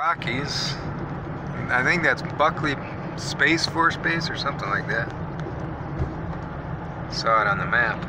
Rockies. I think that's Buckley Space Force Base or something like that. Saw it on the map.